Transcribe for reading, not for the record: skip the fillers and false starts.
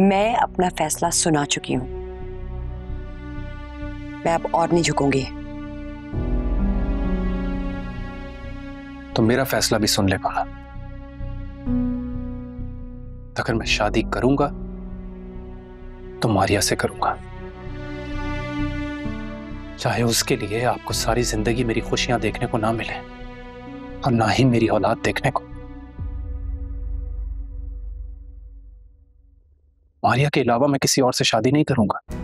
मैं अपना फैसला सुना चुकी हूं। मैं अब और नहीं झुकूंगी। तो मेरा फैसला भी सुन ले पाला। अगर मैं शादी करूंगा तो आर्या से करूंगा, चाहे उसके लिए आपको सारी जिंदगी मेरी खुशियां देखने को ना मिले और ना ही मेरी औलाद देखने को। आर्या के अलावा मैं किसी और से शादी नहीं करूंगा।